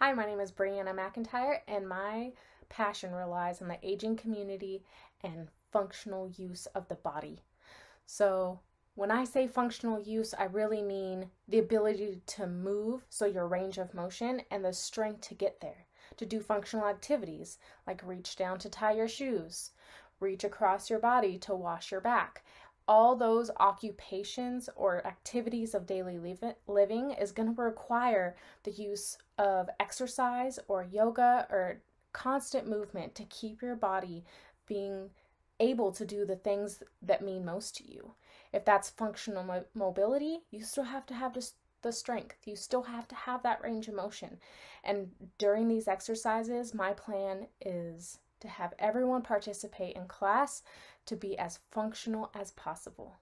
Hi, my name is Brianna McIntyre, and my passion relies on the aging community and functional use of the body. So when I say functional use, I really mean the ability to move, so your range of motion, and the strength to get there, to do functional activities like reach down to tie your shoes, reach across your body to wash your back. All those occupations or activities of daily living is going to require the use of exercise or yoga or constant movement to keep your body being able to do the things that mean most to you. If that's functional mobility, you still have to have the strength. You still have to have that range of motion. And during these exercises, my plan is to have everyone participate in class to be as functional as possible.